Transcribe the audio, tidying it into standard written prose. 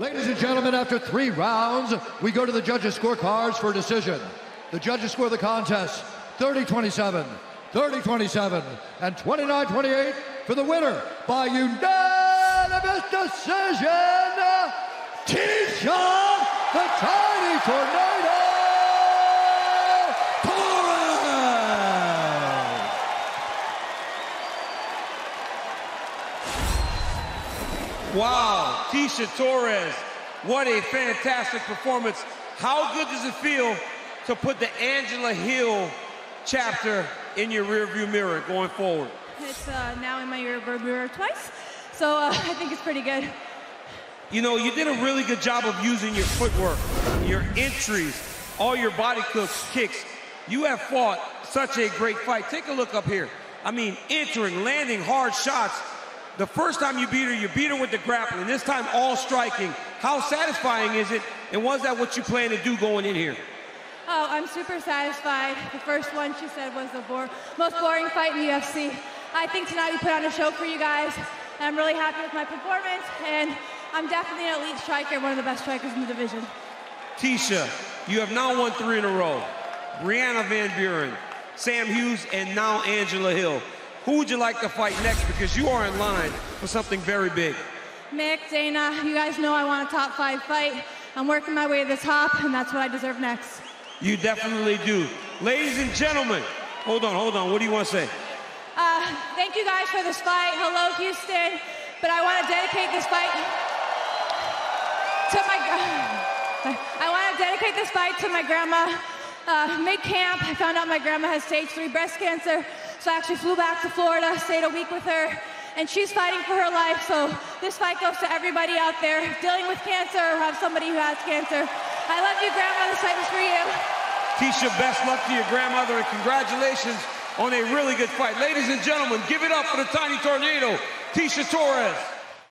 Ladies and gentlemen, after 3 rounds, we go to the judges' scorecards for a decision. The judges score the contest 30-27, 30-27, and 29-28 for the winner by unanimous decision, Tecia the Tiny Tornado Torres! Wow, Tecia Torres, what a fantastic performance. How good does it feel to put the Angela Hill chapter in your rearview mirror going forward? It's now in my rearview mirror twice, so I think it's pretty good. You know, you did a really good job of using your footwork, your entries, all your body kicks. You have fought such a great fight. Take a look up here. I mean, entering, landing hard shots. The first time you beat her with the grappling. This time, all striking. How satisfying is it, and was that what you plan to do going in here? Oh, I'm super satisfied. The first one, she said, was the most boring fight in the UFC. I think tonight we put on a show for you guys, and I'm really happy with my performance, and I'm definitely an elite striker, one of the best strikers in the division. Tecia, you have now won 3 in a row. Brianna Van Buren, Sam Hughes, and now Angela Hill. Who would you like to fight next? Because you are in line for something very big. Mick, Dana, you guys know I want a top 5 fight. I'm working my way to the top, and that's what I deserve next. You definitely do. Ladies and gentlemen, hold on, what do you want to say? Thank you guys for this fight. Hello, Houston. But I want to dedicate this fight to my grandma. Mid-camp, I found out my grandma has stage 3 breast cancer, so I actually flew back to Florida, stayed a week with her, and she's fighting for her life, so this fight goes to everybody out there dealing with cancer or have somebody who has cancer. I love you, Grandma. This fight was for you. Tecia, best luck to your grandmother, and congratulations on a really good fight. Ladies and gentlemen, give it up for the Tiny Tornado, Tecia Torres.